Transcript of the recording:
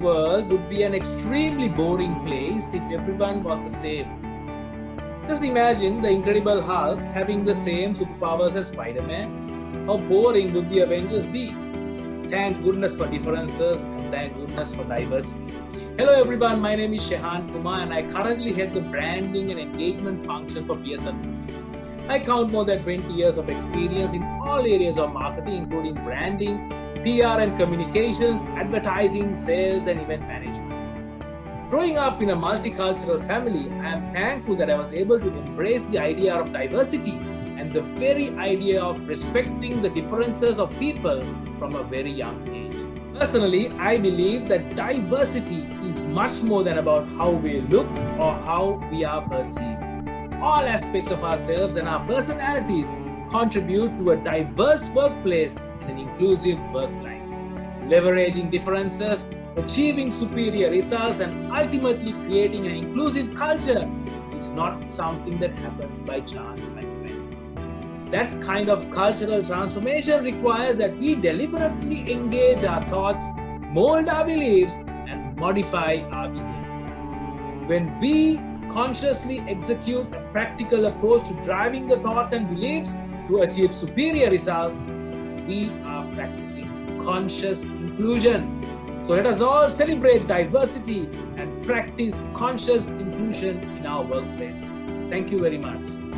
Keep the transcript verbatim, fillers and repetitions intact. world would be an extremely boring place if everyone was the same. Just imagine the Incredible Hulk having the same superpowers as Spider-Man. How boring would the Avengers be? Thank goodness for differences and thank goodness for diversity. Hello everyone, my name is Shehan Kumar and I currently head the branding and engagement function for B S N L. I count more than twenty years of experience in all areas of marketing, including branding, P R and communications, advertising, sales and event management. Growing up in a multicultural family, I am thankful that I was able to embrace the idea of diversity and the very idea of respecting the differences of people from a very young age. Personally, I believe that diversity is much more than about how we look or how we are perceived. All aspects of ourselves and our personalities contribute to a diverse workplace and an inclusive work life. Leveraging differences, achieving superior results, and ultimately creating an inclusive culture is not something that happens by chance, my friends. That kind of cultural transformation requires that we deliberately engage our thoughts, mold our beliefs, and modify our behaviors. When we consciously execute a practical approach to driving the thoughts and beliefs to achieve superior results, we are practicing conscious inclusion. So let us all celebrate diversity and practice conscious inclusion in our workplaces. Thank you very much.